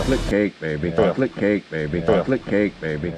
Chocolate cake, baby. Chocolate cake, baby. Chocolate cake, baby.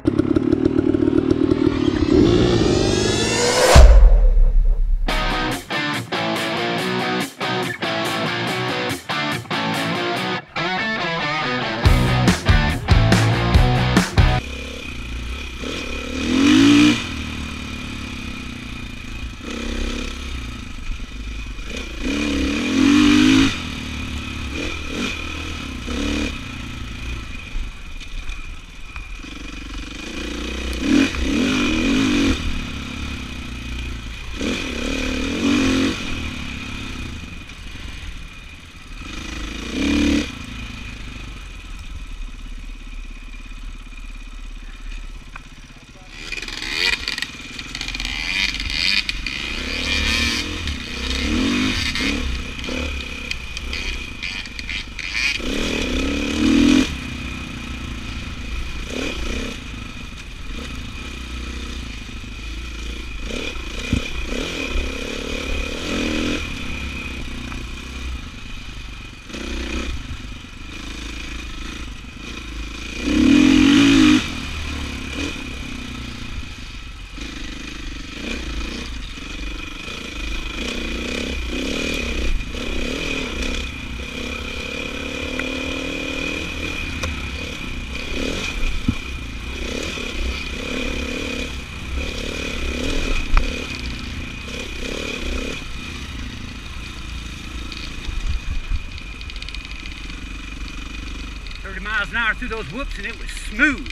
Miles an hour through those whoops, and it was smooth.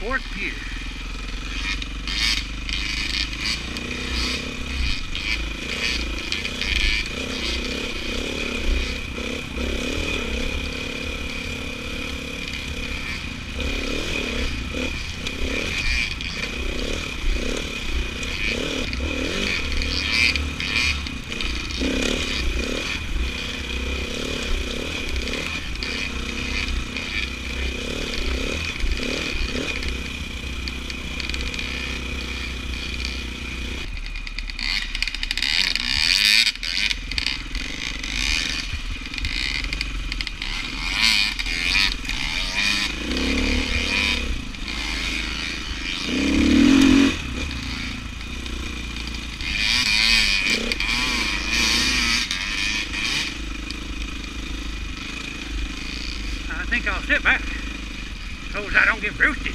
Fourth gear. I think I'll sit back. Suppose I don't get roosted.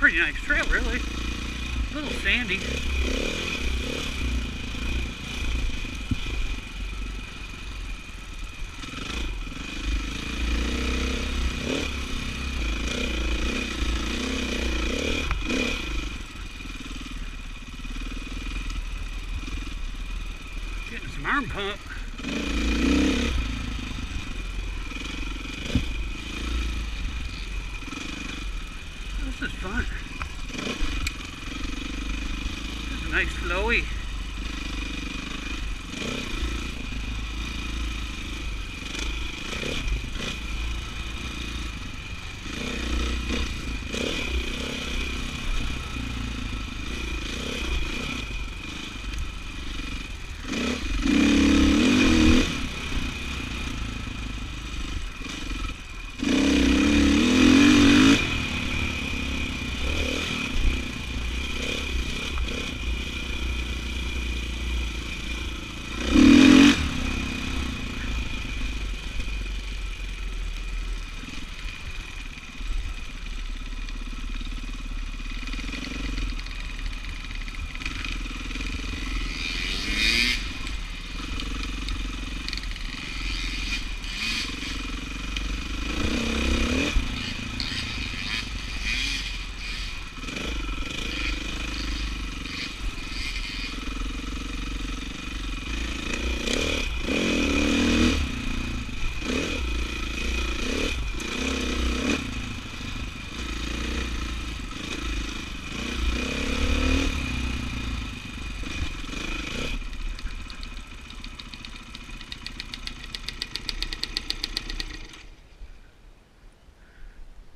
Pretty nice trail, really. A little sandy. Getting some arm pump. This is fun. nice flowy.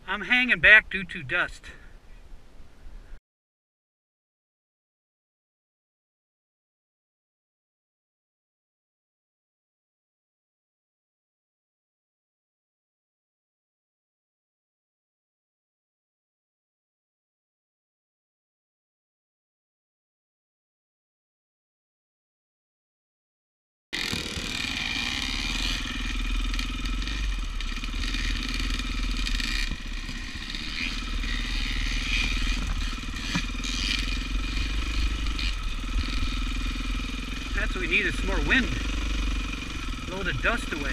I'm hanging back due to dust. That's what we need, is some more wind. Blow the dust away.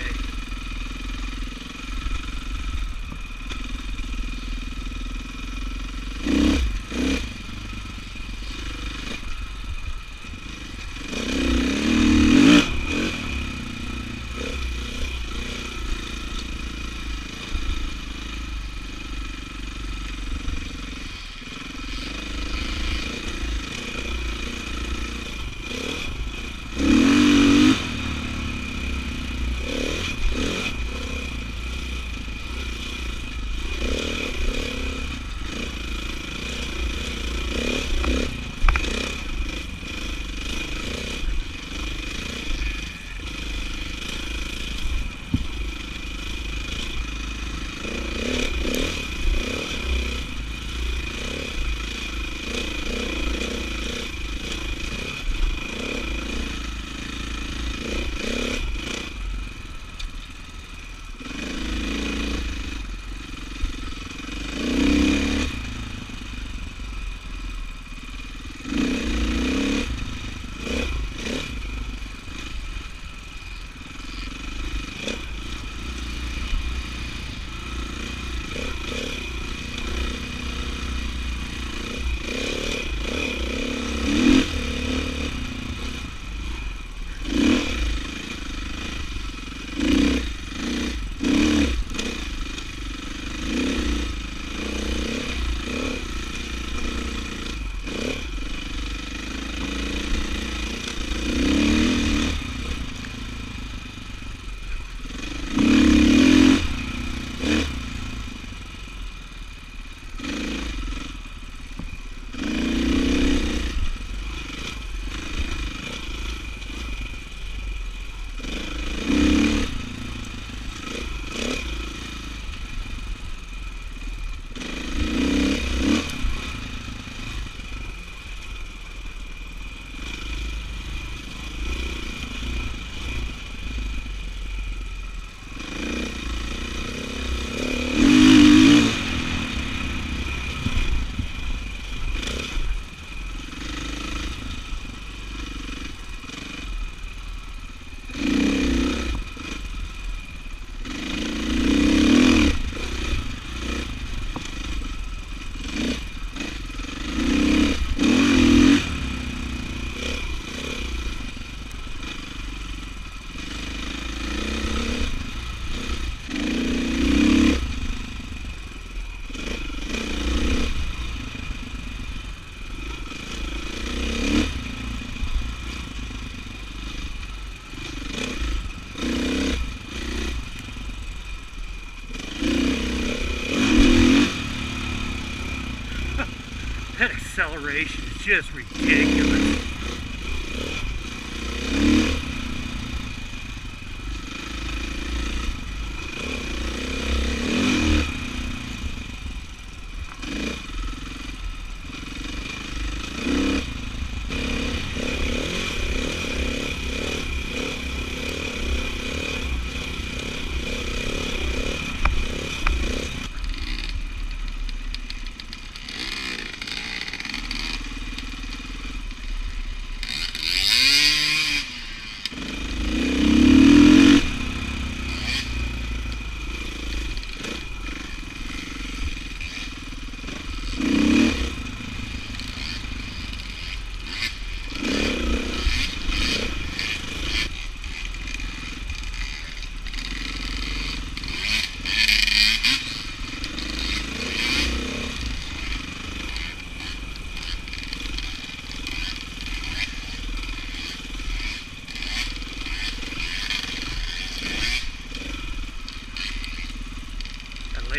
operation is just ridiculous.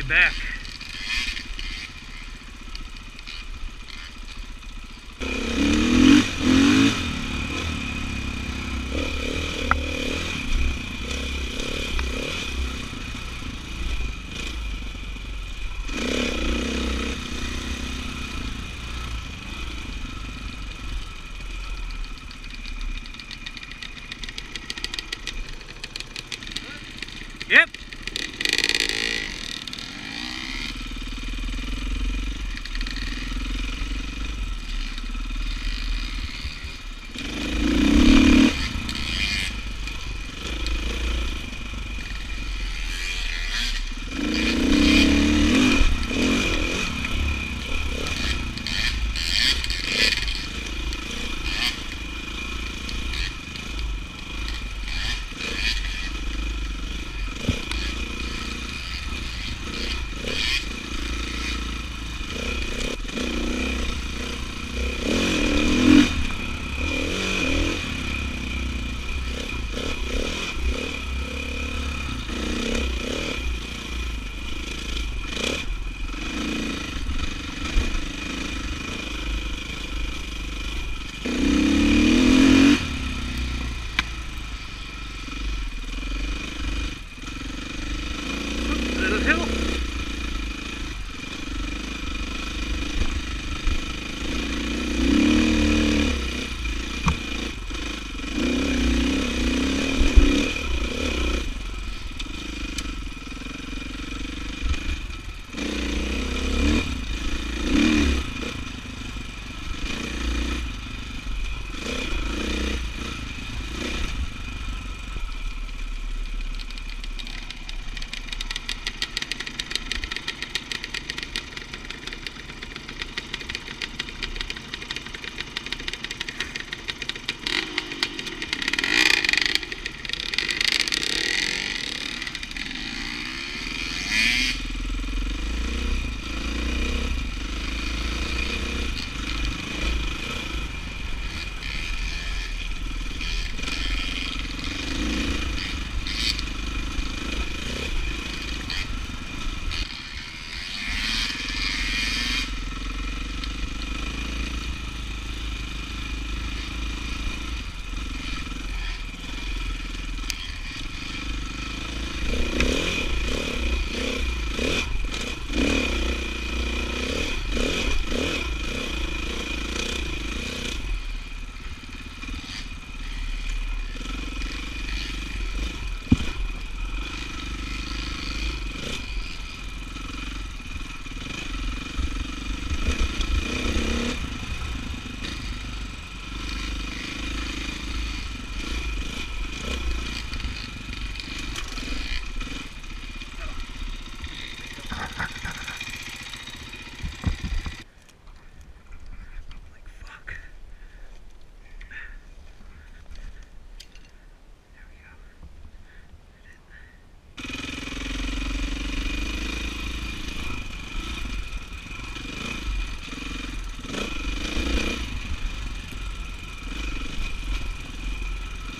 Back. Yep.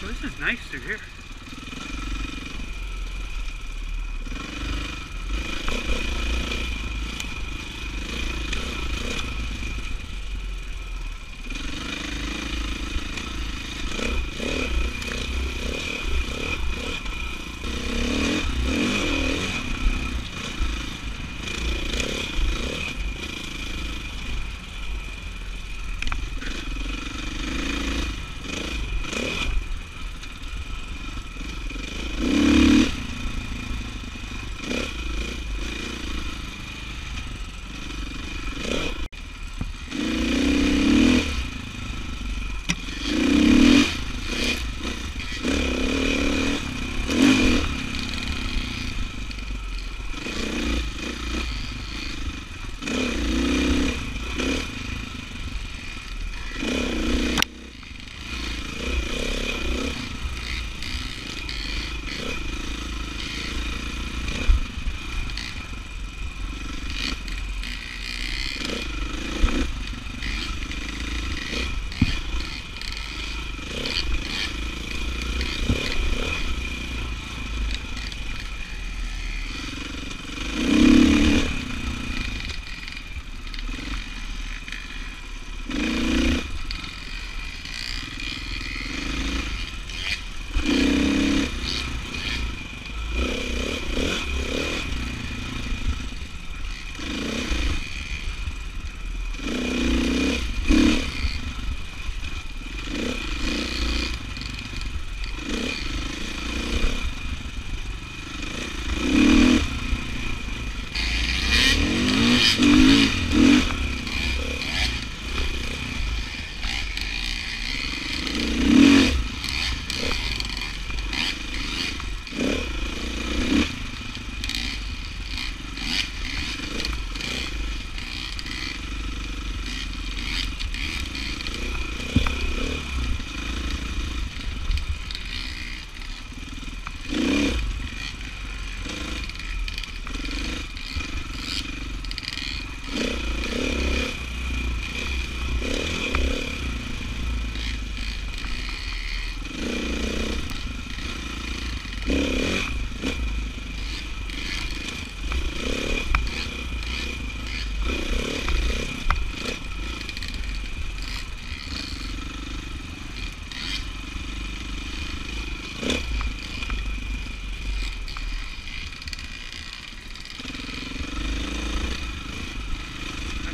This is nice through here.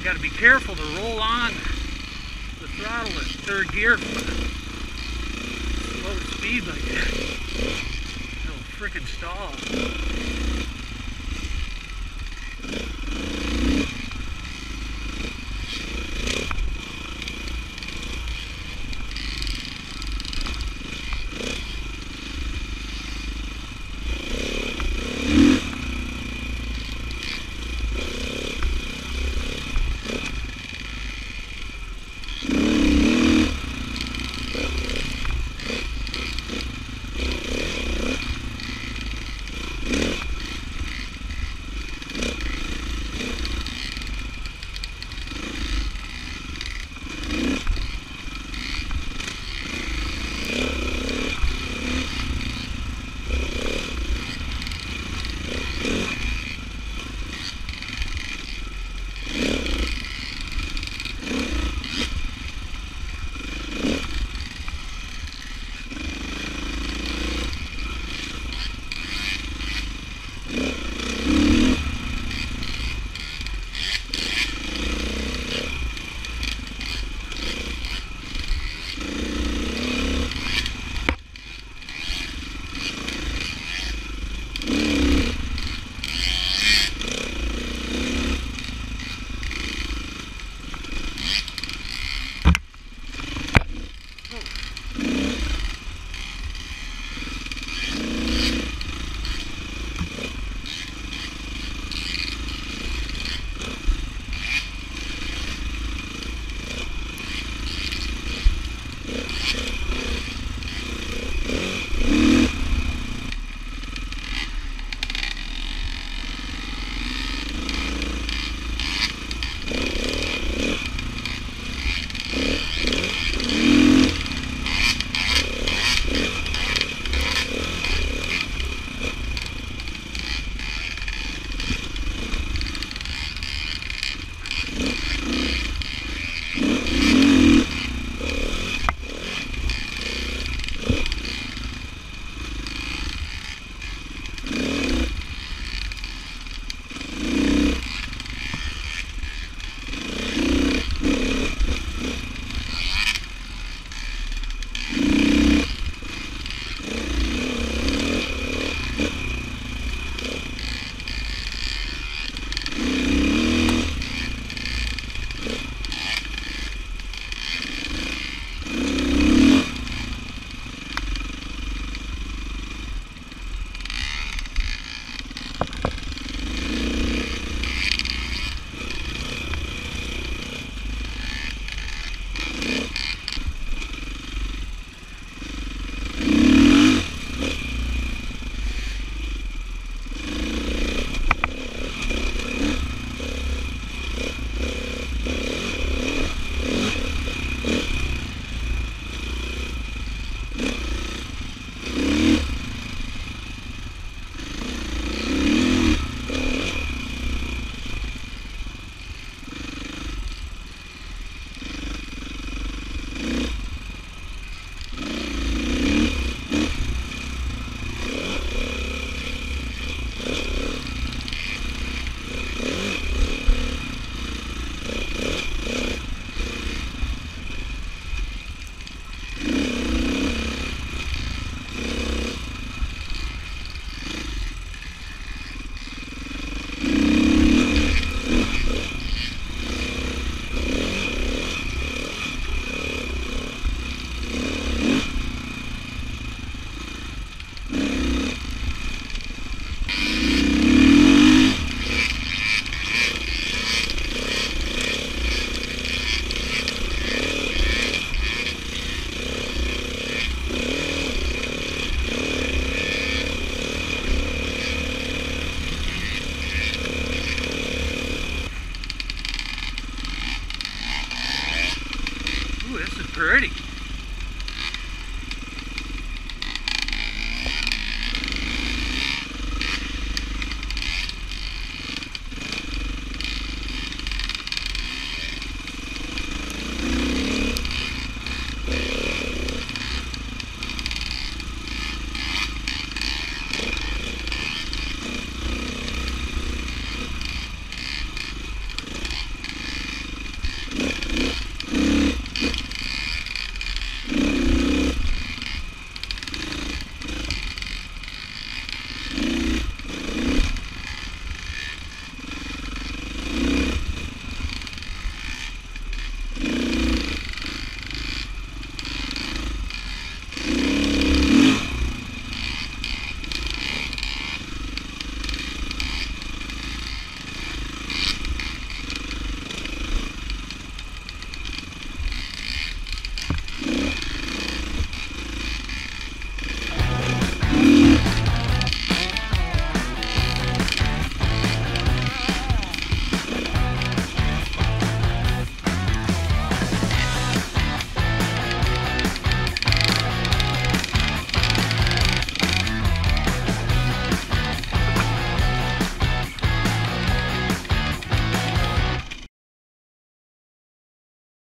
got to be careful to roll on the throttle at third gear for the low speed like that. It'll frickin' stall.